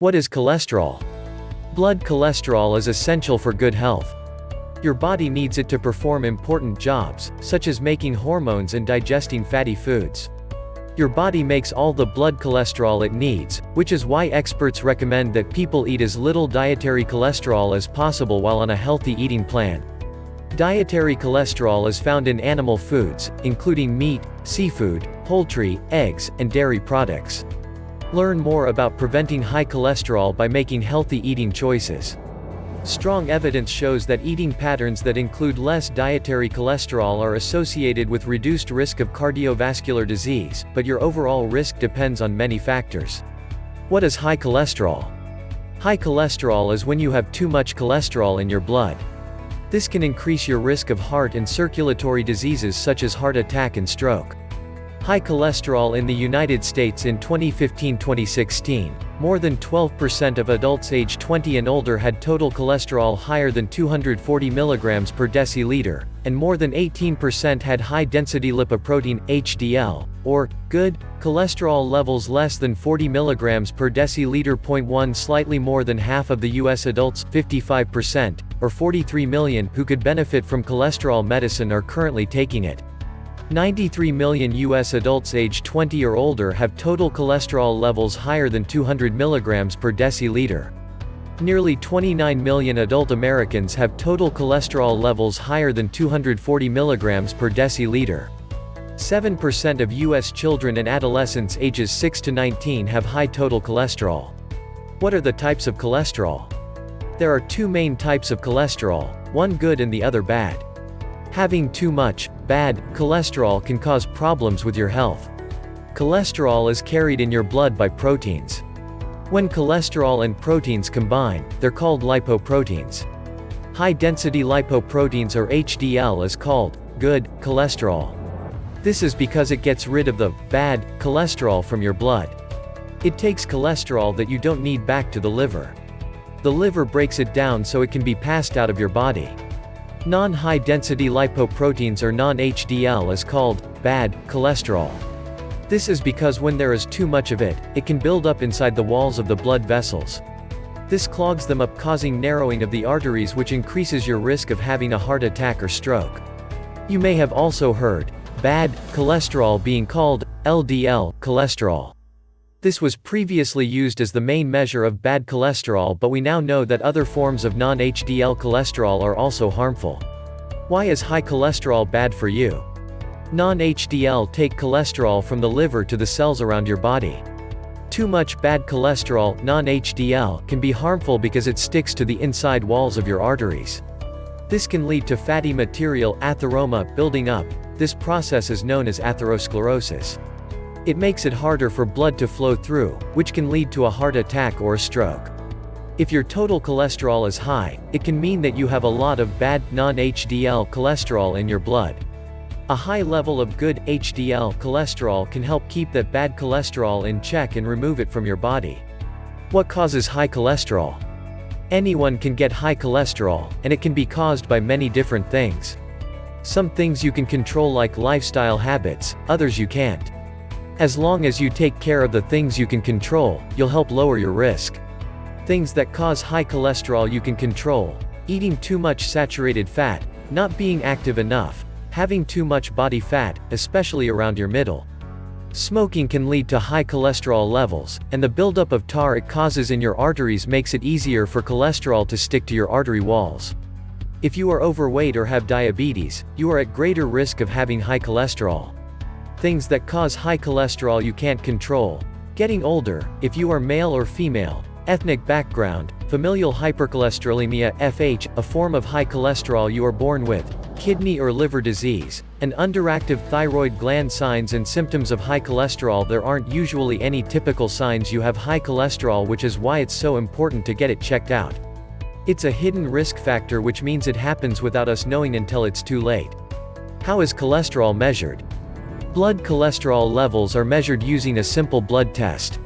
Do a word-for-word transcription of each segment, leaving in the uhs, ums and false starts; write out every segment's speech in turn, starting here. What is cholesterol? Blood cholesterol is essential for good health. Your body needs it to perform important jobs, such as making hormones and digesting fatty foods. Your body makes all the blood cholesterol it needs, which is why experts recommend that people eat as little dietary cholesterol as possible while on a healthy eating plan. Dietary cholesterol is found in animal foods, including meat, seafood, poultry, eggs, and dairy products. Learn more about preventing high cholesterol by making healthy eating choices. Strong evidence shows that eating patterns that include less dietary cholesterol are associated with reduced risk of cardiovascular disease, but your overall risk depends on many factors. What is high cholesterol? High cholesterol is when you have too much cholesterol in your blood. This can increase your risk of heart and circulatory diseases such as heart attack and stroke. High cholesterol in the United States in twenty fifteen to twenty sixteen, more than twelve percent of adults age twenty and older had total cholesterol higher than two hundred forty milligrams per deciliter, and more than eighteen percent had high-density lipoprotein (H D L) or good cholesterol levels less than forty milligrams per deciliter. Point one Slightly more than half of the U S adults, fifty-five percent, or forty-three million, who could benefit from cholesterol medicine are currently taking it. ninety-three million U S adults age twenty or older have total cholesterol levels higher than two hundred milligrams per deciliter. Nearly twenty-nine million adult Americans have total cholesterol levels higher than two hundred forty milligrams per deciliter. seven percent of U S children and adolescents ages six to nineteen have high total cholesterol. What are the types of cholesterol? There are two main types of cholesterol, one good and the other bad. Having too much, bad, cholesterol can cause problems with your health. Cholesterol is carried in your blood by proteins. When cholesterol and proteins combine, they're called lipoproteins. High-density lipoproteins or H D L is called good cholesterol. This is because it gets rid of the bad cholesterol from your blood. It takes cholesterol that you don't need back to the liver. The liver breaks it down so it can be passed out of your body. Non-high-density lipoproteins or non H D L is called bad cholesterol. This is because when there is too much of it, it can build up inside the walls of the blood vessels. This clogs them up, causing narrowing of the arteries, which increases your risk of having a heart attack or stroke. You may have also heard bad cholesterol being called L D L cholesterol. This was previously used as the main measure of bad cholesterol, but we now know that other forms of non H D L cholesterol are also harmful. Why is high cholesterol bad for you? Non H D L take cholesterol from the liver to the cells around your body. Too much bad cholesterol, non H D L, can be harmful because it sticks to the inside walls of your arteries. This can lead to fatty material, atheroma, building up. This process is known as atherosclerosis. It makes it harder for blood to flow through, which can lead to a heart attack or a stroke. If your total cholesterol is high, it can mean that you have a lot of bad, non H D L cholesterol in your blood. A high level of good, H D L cholesterol can help keep that bad cholesterol in check and remove it from your body. What causes high cholesterol? Anyone can get high cholesterol, and it can be caused by many different things. Some things you can control, like lifestyle habits, others you can't. As long as you take care of the things you can control, you'll help lower your risk. Things that cause high cholesterol you can control: eating too much saturated fat, not being active enough, having too much body fat, especially around your middle. Smoking can lead to high cholesterol levels, and the buildup of tar it causes in your arteries makes it easier for cholesterol to stick to your artery walls. If you are overweight or have diabetes, you are at greater risk of having high cholesterol. Things that cause high cholesterol you can't control: getting older, if you are male or female, ethnic background, familial hypercholesterolemia F H, a form of high cholesterol you are born with, kidney or liver disease, an underactive thyroid gland. Signs and symptoms of high cholesterol: there aren't usually any typical signs you have high cholesterol, which is why it's so important to get it checked out. It's a hidden risk factor, which means it happens without us knowing until it's too late. How is cholesterol measured? Blood cholesterol levels are measured using a simple blood test.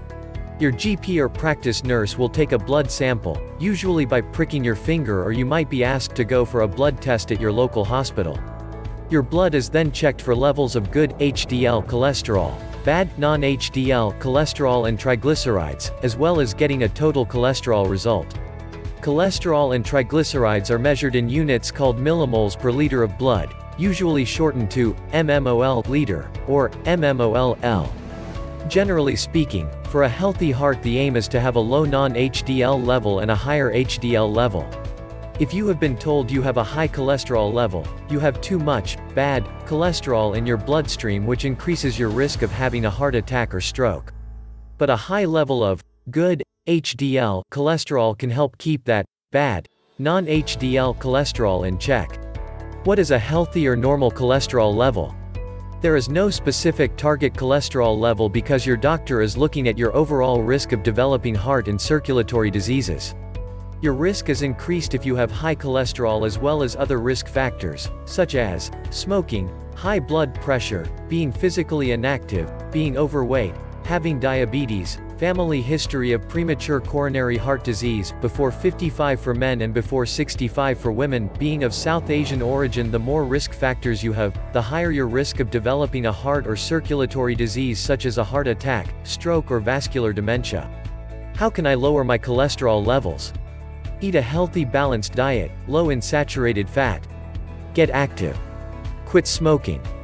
Your G P or practice nurse will take a blood sample, usually by pricking your finger, or you might be asked to go for a blood test at your local hospital. Your blood is then checked for levels of good H D L cholesterol. bad, non H D L cholesterol and triglycerides, as well as getting a total cholesterol result. Cholesterol and triglycerides are measured in units called millimoles per liter of blood, usually shortened to mmol liter, or mmol. Generally speaking, for a healthy heart the aim is to have a low non H D L level and a higher H D L level. If you have been told you have a high cholesterol level, you have too much, bad, cholesterol in your bloodstream, which increases your risk of having a heart attack or stroke. But a high level of good, H D L cholesterol can help keep that bad, non H D L cholesterol in check. What is a healthy or normal cholesterol level? There is no specific target cholesterol level because your doctor is looking at your overall risk of developing heart and circulatory diseases. Your risk is increased if you have high cholesterol, as well as other risk factors, such as smoking, high blood pressure, being physically inactive, being overweight, having diabetes, family history of premature coronary heart disease, before fifty-five for men and before sixty-five for women, being of South Asian origin. The more risk factors you have, the higher your risk of developing a heart or circulatory disease such as a heart attack, stroke or vascular dementia. How can I lower my cholesterol levels? Eat a healthy balanced diet, low in saturated fat. Get active. Quit smoking.